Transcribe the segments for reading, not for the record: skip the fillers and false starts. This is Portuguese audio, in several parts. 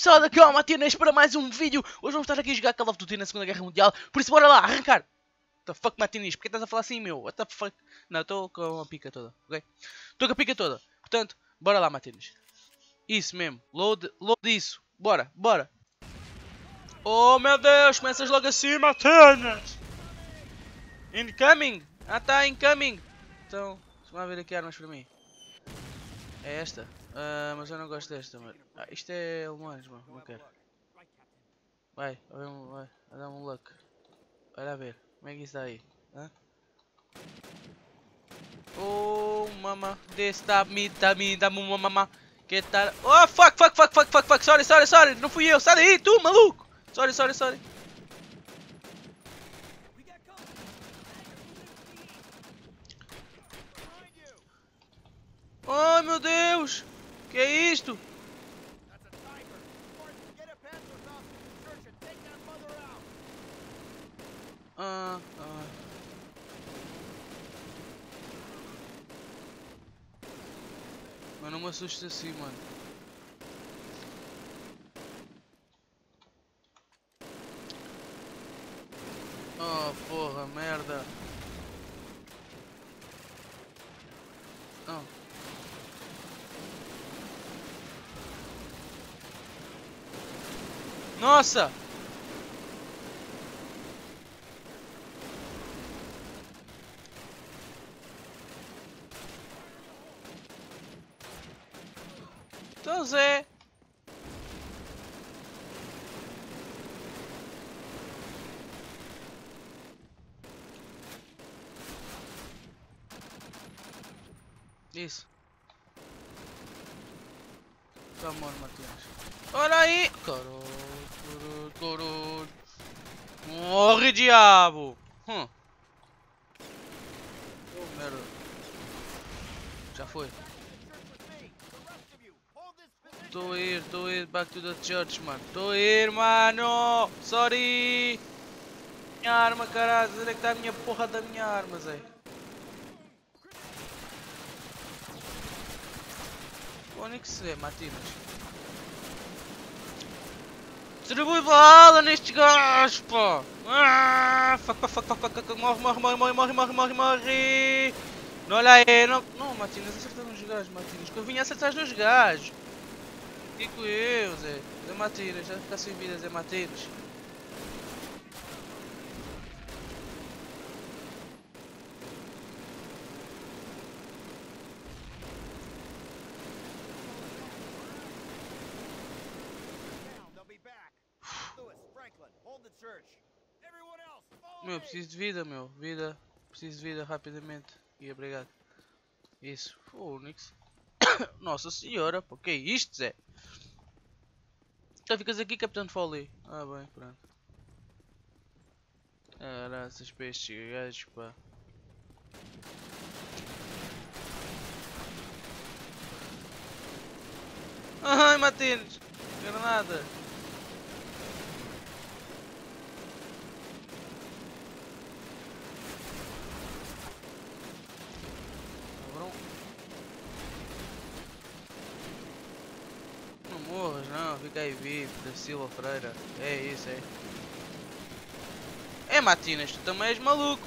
pessoal da Calma Tinas para mais um vídeo. Hoje vamos estar aqui a jogar Call of Duty na Segunda Guerra Mundial. Por isso bora lá, arrancar. What the fuck, Matinis? Porque estás a falar assim, meu? What the fuck? Não, estou com a pica toda, ok? Estou com a pica toda. Portanto, bora lá, Matinis. Isso mesmo, load isso. Bora, bora. Oh meu Deus, começas logo assim, Matinis. Incoming. Ah tá, incoming. Então, vamos ver aqui armas para mim. É esta. Mas eu não gosto desta, mano. Isto é alemães, mano. Não quero. Vai. Vai dar um luck. Olha a ver. Como é que isso dá aí? Hã? Oh, mama. Dá-me uma mama. Que tal? Oh, fuck. Sorry. Não fui eu. Sai daí, tu, maluco. Sorry. Oh, meu Deus. Que é isto? Mas não me assusta assim, mano. Oh, porra, merda. Oh. Nossa! Então Zé! Isso! Tá morto, Matheus! Olha aí! Caralho! Morre, diabo! Oh, merda. Já foi. Tô ir back to the church, mano. Tô ir, mano! Sorry! Minha arma, caralho! Onde é que tá a minha porra da minha arma, Zé? Onde é que se vê, Matinas? Distribui bala neste gajo, pá! Ah, fuck, morre! Não olha aí, não, Matinas, acerta nos gajos, Matinas, que eu vinha acertar nos gajos! Fico eu, Zé Matinas, já ficar sem vida, Zé Matinas! Meu, preciso de vida, meu. Vida. Preciso de vida rapidamente. E obrigado. Isso. Fónix. Nossa senhora, pô. Que é isto, Zé? Então ficas aqui, Capitão Foley. Ah, bem, pronto. Graças para estes gajos, pá. Ai, Matinas. Granada. Fica aí vivo, da Silva Freira. É isso aí. É Matinas, tu também és maluco.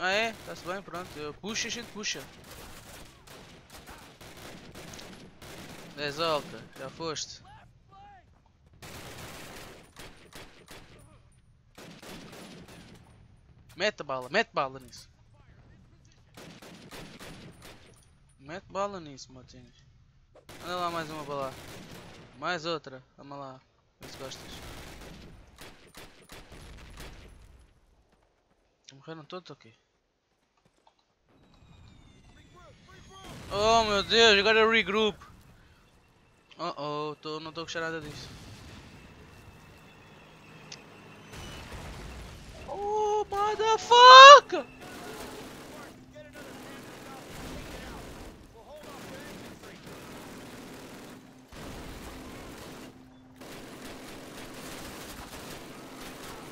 Ah é? Está-se bem, pronto. Puxa, a gente puxa. 10 alta, já foste. Mete bala nisso. Mete bala nisso, Matinas. Anda lá mais uma bala. Mais outra. Vamos lá. Vê se gostas. Morreram todos ou quê? Oh meu Deus, agora eu regroup. Não estou a gostar nada disso. Oh, motherfucker!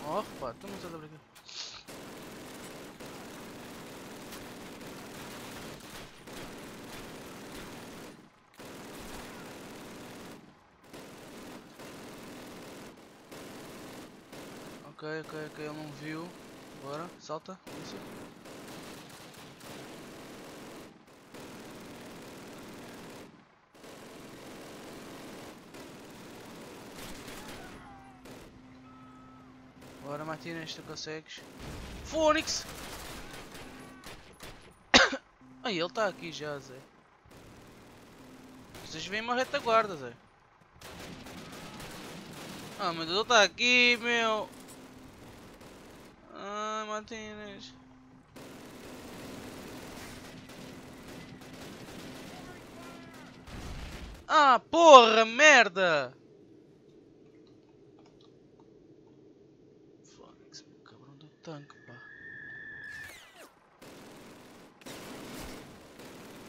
Opa, estamos a brincar. Ok, ele não viu. Bora, salta. Isso. Bora, Matinas, tu consegues. Fónix! Ai, ele está aqui já, Zé. Vocês veem uma retaguarda, Zé. Ah, meu Deus, ele está aqui, meu. Ai, Matinas. Ah, porra, merda! Tanque, pá.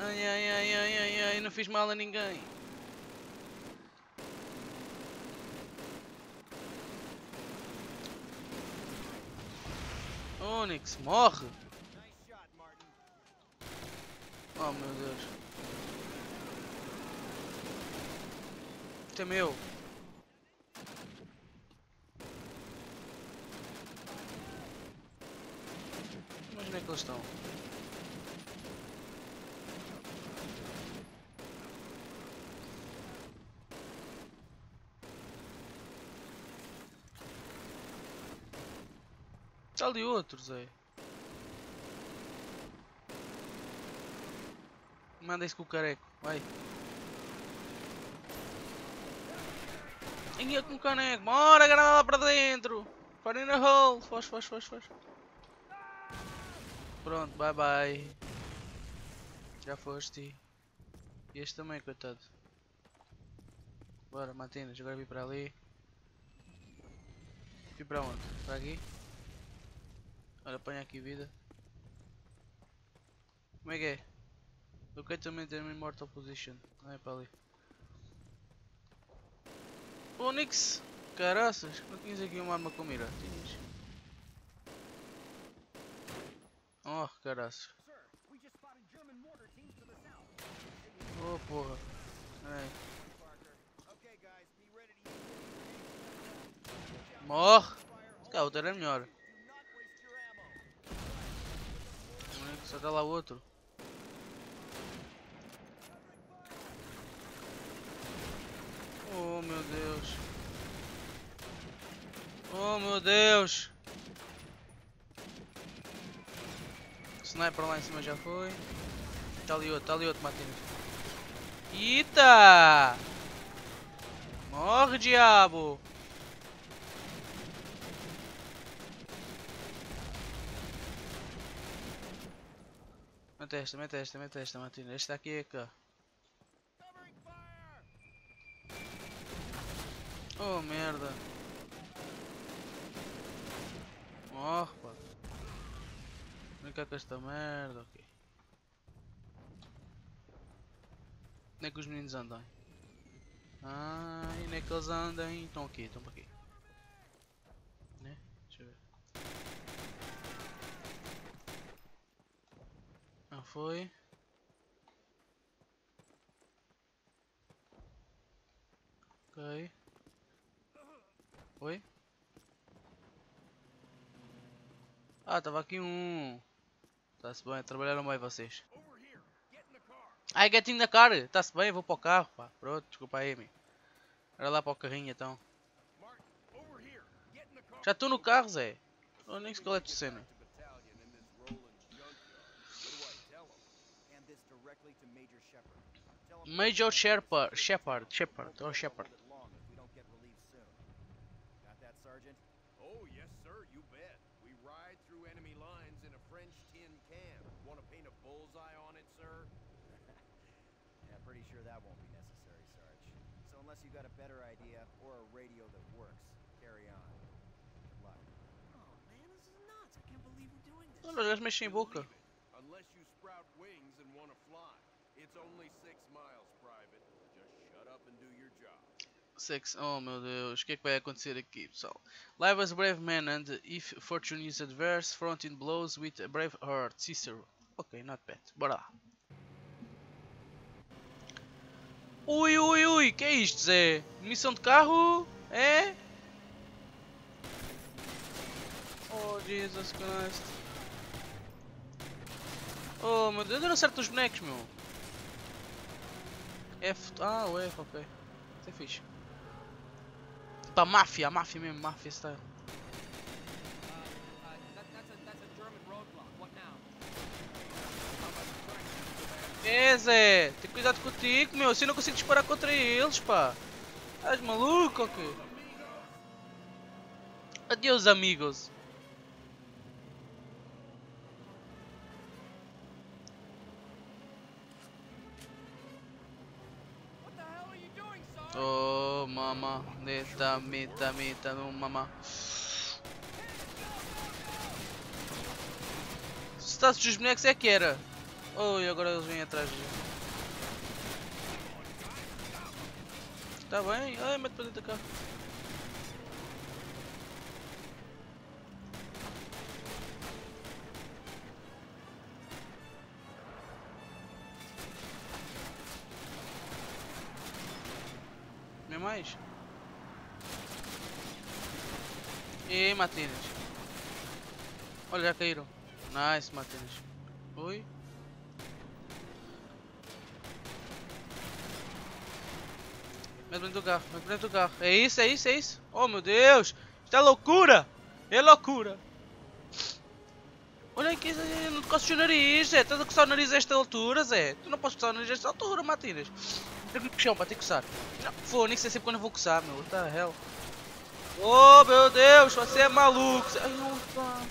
Ai, não fiz mal a ninguém. Onix, morre! Oh meu Deus! Isto é meu! Onde é que eles estão? Está ali outros aí. Manda isso com o careco, vai. E eu com o caneco, bora, granada lá para dentro. Fire in the hole, foge. Pronto, bye bye. Já foste. E este também, coitado. Bora, Matinas, agora vim para ali. Vim para onde? Para aqui? Olha, apanha aqui vida. Como é que é? Eu quero também ter uma mortal position. Não é para ali. Onix! Caraças! Não tinhas aqui uma arma com mira? Tinhas. Oh, caraças. Oh, porra. Ai. Morre. Cá, outro era melhor. Só dá lá outro. Oh, meu Deus. Oh, meu Deus. Sniper lá em cima já foi. Tá ali outro, Matinas. Eita! Morre, diabo! Mete esta, Matinas. Este aqui é cá. Oh, merda! Morre, pá! Brincar com esta merda, ok. Onde é que os meninos andam? Ah, e onde é que eles andam? Estão aqui, estão para aqui. Né? Deixa eu ver. Não foi. Ok. Foi? Ah, estava aqui um. Tá-se bem, trabalharam bem vocês. Ai, get in the car! Tá-se bem, vou para o carro, pá. Pronto, desculpa aí, meu. Era lá para o carrinho, então. Já estou no carro, Zé. Não, nem se colete de cena. Major Shepard. Olha, eles mexem em boca. Oh, meu Deus, o que é que vai acontecer aqui, pessoal? Live as a brave man, and if fortune is adverse, front in blows with a brave heart. Cicero. Ok, not bad. Bora lá. Ui, que é isto, Zé? Munição de carro? É? Jesus Christ. Oh meu Deus, eu não acerto os bonecos, meu. F. Ah, o F, ok. Isso é fixe. Tipo a máfia mesmo, máfia style. É Zé, tem cuidado contigo, meu, assim eu não consigo disparar contra eles, pá. Estás maluco, ok? Adeus, amigos. Oh, mama, neta, meta, meta, no mama. Se estás dos bonecos é que era. Oh, e agora eles vêm atrás de mim. Tá bem? Ai, mete para dentro da cá. Não é mais? E Matinas. Olha, já caíram. Nice, Matinas. Oi. Mete dentro do carro, é isso, é isso, é isso. Oh meu Deus, isto é loucura, é loucura. Olha aqui, eu não te coço o nariz, Zé, estás a coçar o nariz a esta altura, Zé. Tu não podes coçar o nariz a esta altura, Matinas. Tenho que puxar para te coçar. Não, fone-se, é sempre quando eu vou coçar, meu, what the hell. Oh meu Deus, você é maluco, Zé. Ai,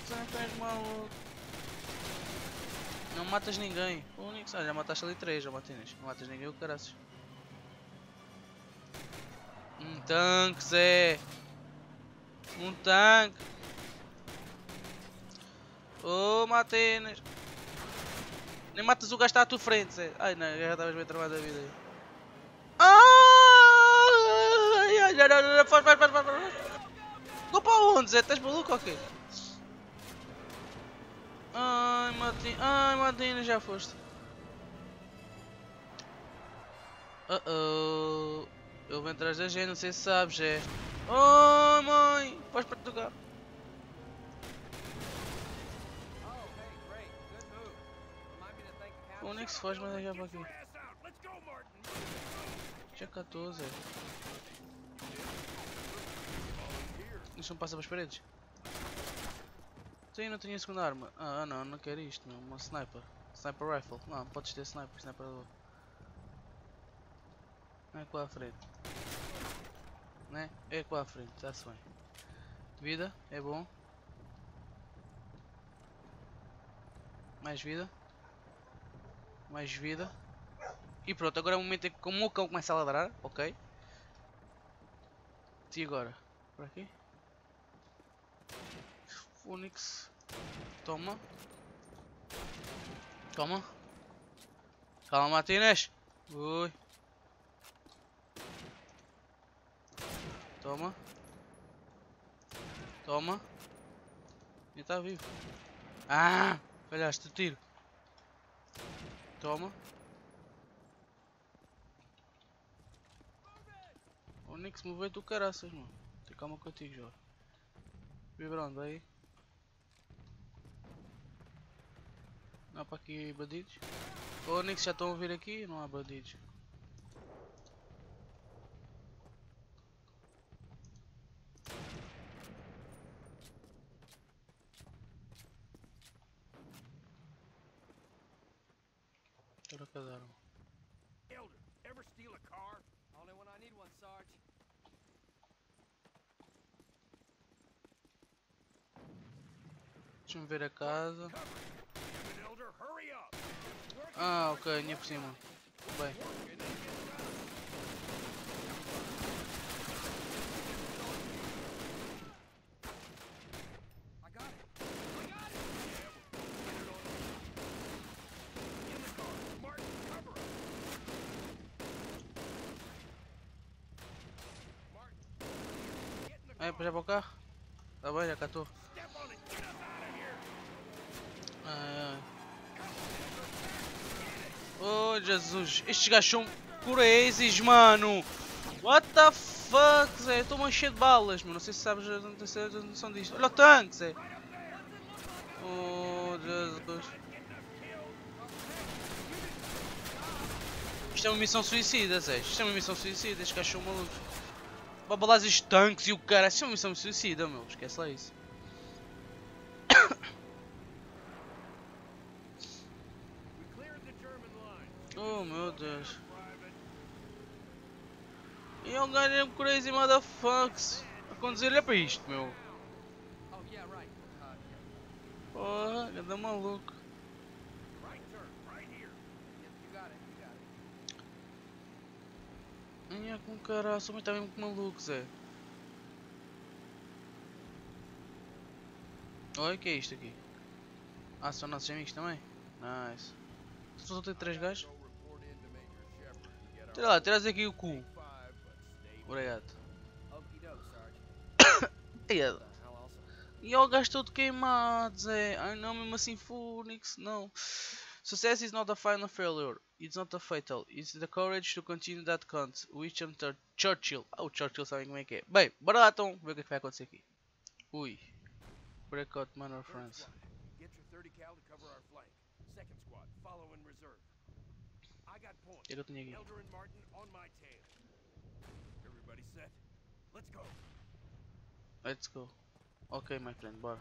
tu és maluco. Não matas ninguém, fone-se, já mataste ali 3, Matinas, não matas ninguém, o caraças. Um tanque, Zé. Um tanque. Oh, Matinas. Nem matas o gajo está à tua frente, Zé. Ai, não, já estavas bem tramado a vida aí. Ai, ai, não, não, não, faz, faz, faz, faz, faz. Vou para onde, Zé? Estás maluco ou quê? Ai, Matinas, já foste. Uh-oh. Eu vou atrás da gente, não sei se sabes, é. Oh mãe! Vais para Portugal. O Nix faz, mas é já para aqui. Tinha 14. Deixa-me passar para as paredes. Sim, não tinha a segunda arma. Ah não, não quero isto, não. Uma sniper. Sniper rifle. Não, podes ter sniper, sniper. Não é com a frente, né? É com a frente, está-se bem. Vida, é bom. Mais vida. Mais vida. E pronto, agora é o momento em que como o cão começa a ladrar, ok? E agora? Por aqui? Fônix. Toma. Toma. Calma, Matinas. Ui. Toma. Toma. Ele está vivo. Ah! Falhaste o tiro. Toma. O Nix moveu do caraças, mano. Tem calma contigo, João. Vibrando aí. Não há para aqui bandidos. O Nix já estão a vir aqui, não há bandidos. Elder, ever steal a car? Only when I need one, Sarge. Deixa-me ver a casa. Ah, ok, nem por cima. Bem. É para já para o carro? Tá bem, já cá estou. Oh Jesus, estes gajos são crazies, mano. What the fuck, Zé? Estou manchado de balas, mano. Não sei se sabes, não tenho noção disto. Olha o tanque, Zé. Oh, Jesus. Isto é uma missão suicida, Zé. Isto é uma missão suicida. Este cachorro maluco. Babalás os tanques e o cara. Isto é uma missão suicida, meu. Esquece lá isso. Oh, meu Deus. E eu ganhei um crazy motherfuckers. A conduzir-lhe para isto, meu. Porra, cada maluco. Minha com caralho, sou muito mesmo maluco, Zé. Olha o que é isto aqui. Ah, são nossos amigos também? Nice. Só tem 3 gajos? Tira lá, traz aqui o cu. Obrigado. E o gajo todo queimado, Zé. Ai não, mesmo assim, Phoenix, não. Success is not a final failure. It's not a fatal. It's the courage to continue that count. Which enter Churchill. Ah, o Churchill sabe como é que é. Bem, bora lá então ver o que é que vai acontecer aqui. Ui. Breakout Manor France. O que é que eu tenho aqui? Let's go. Ok, my friend, bora.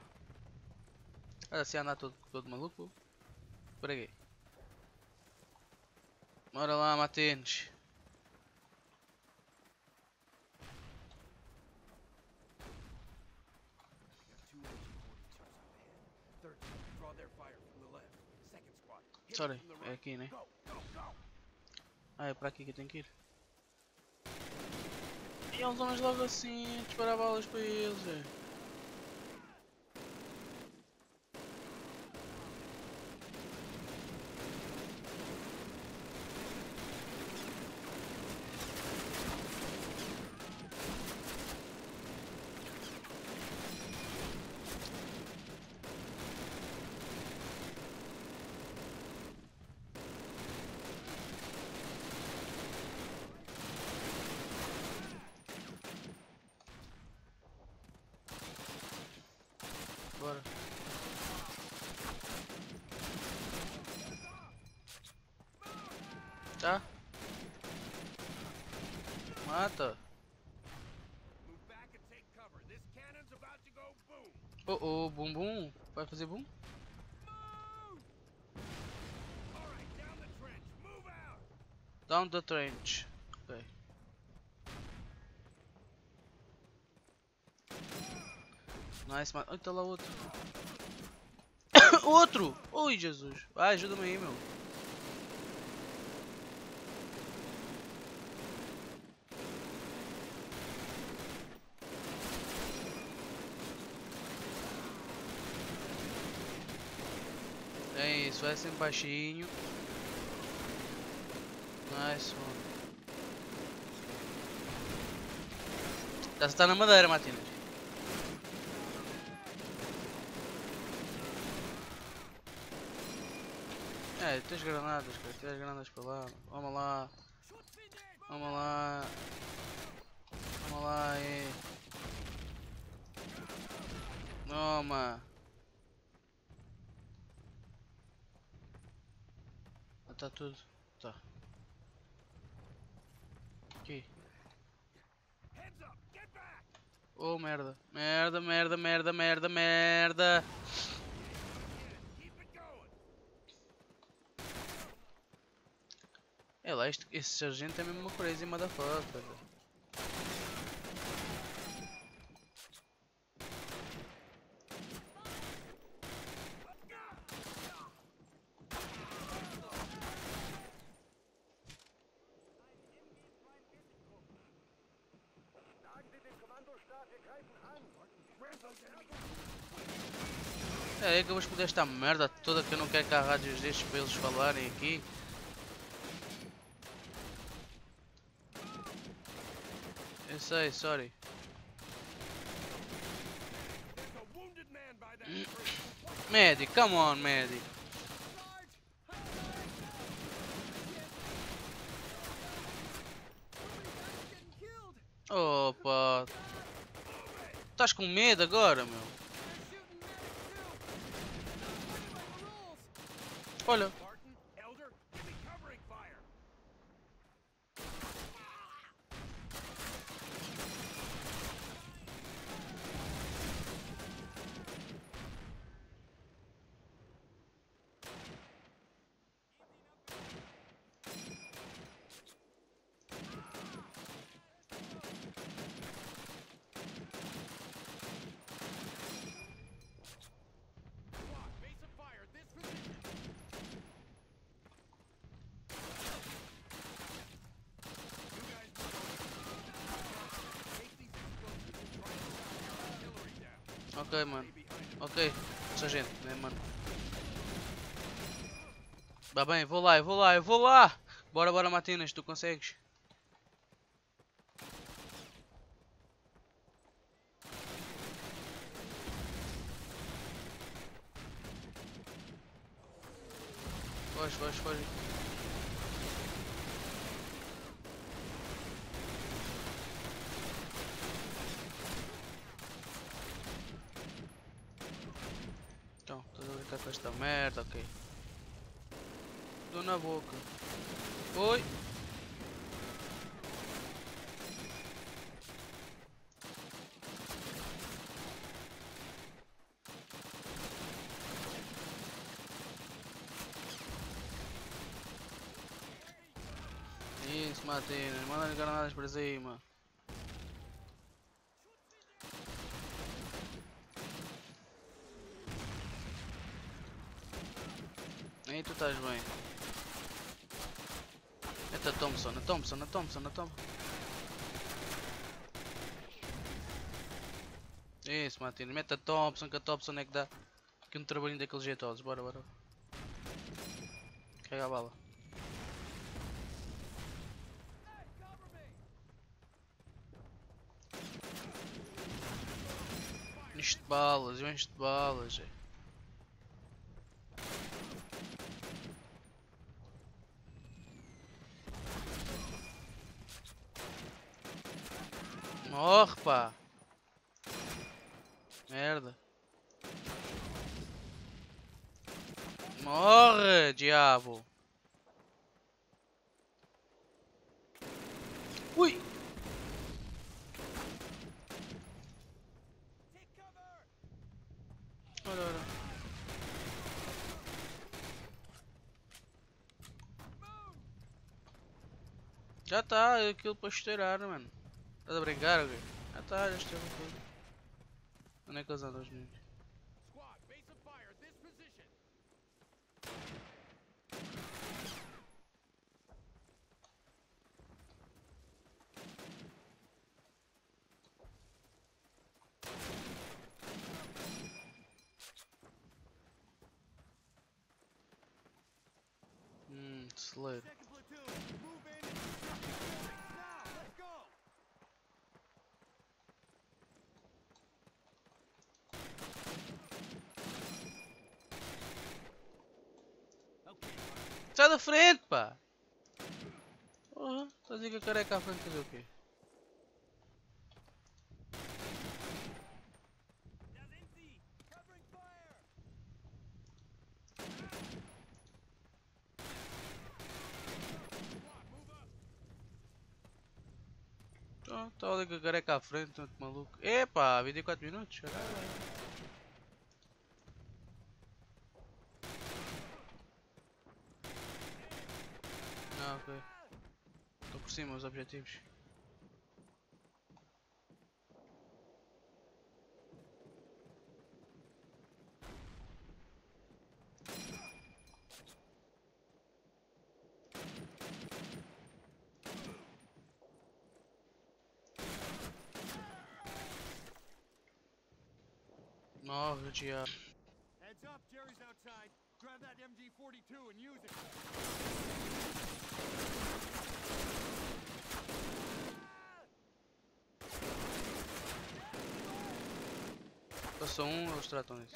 Olha, se andar todo maluco. Por aqui. Bora lá, matemos. Sorry, é aqui, né? Ah, é para aqui que eu tenho que ir. E eles vão logo assim, disparar balas para eles, velho. Tá? Mata. Oh oh, bum bum. Vai fazer bum? Down the trench. Ok. Nice, mata. Olha, tá lá outro. Outro! Ui, Jesus. Vai, ajuda-me aí, meu. Isso é sempre baixinho. Nice, mano. Já está na madeira, Martínez. É, tens granadas, cara. Tira as granadas para lá. Vamos lá. Vamos lá. Vamos lá aí. Toma. Tá tudo, tá aqui. Oh merda, merda, merda, merda, merda, merda. É lá, esse sargento é mesmo uma crazy motherfucker. É aí que eu vou esconder esta merda toda que eu não quero que a rádio deixe para eles falarem aqui. Eu sei, sorry. Medic, come on, medic. Opa. Estás com medo agora, meu? Olha. Ok, mano. Ok, essa gente, né, mano? Tá bem, vou lá, eu vou lá, eu vou lá! Bora, bora, Matinas, tu consegues? Foge, foge, foge. Então, tô a brincar com esta merda, ok. Dou na boca. Oi! Isso, Matinas, manda granadas para cima. Aí tu estás bem. Eita, Thompson, a Thompson, a Thompson, a Thompson. Isso, Matinas, mete a Thompson, que a Thompson é que dá. Que um trabalhinho daqueles jeitosos, bora, bora. Carrega a bala. Enche de balas, eu encho de balas. Morre, pá! Merda! Morre, diabo! Ui! Olha, olha. Já tá aquilo para estourar, mano. Estás a brincar, ok? Ah tá, já esteve tudo. Onde é que eles andam os meninos? Slade. Sai da frente, pá! Porra, estás a dizer que a careca à frente fazer o quê? Tá ali com a careca à frente, tanto maluco. Epa, 24 minutos, caralho. Ah, ok. Estou por cima dos objetivos. Morre, diabo. Heads up, Jerry's outside. Grab that MG42 and use it. Passou um, eles tratam isso.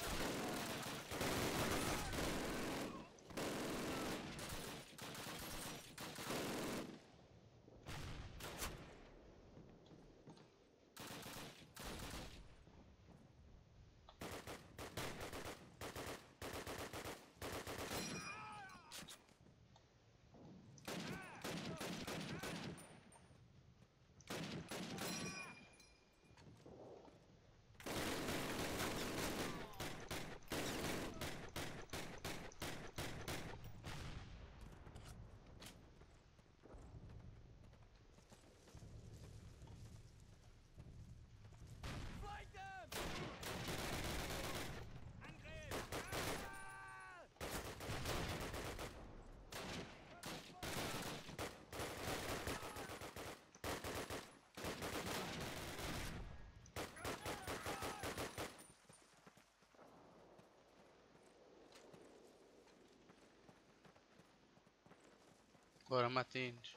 Bora, matemos.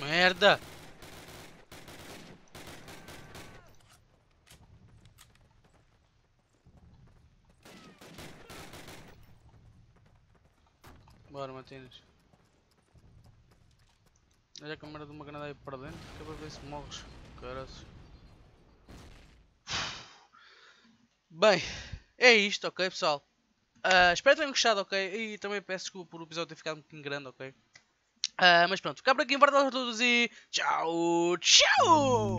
Merda! Bora, Matinas. Olha que a merda de uma granada aí para dentro, que é para ver se morres. Caras. Bem, é isto, ok, pessoal? Espero que tenham gostado, ok? E também peço desculpa por o episódio ter ficado um pouquinho grande, ok? Mas pronto, fica por aqui, um abraço a todos e tchau, tchau!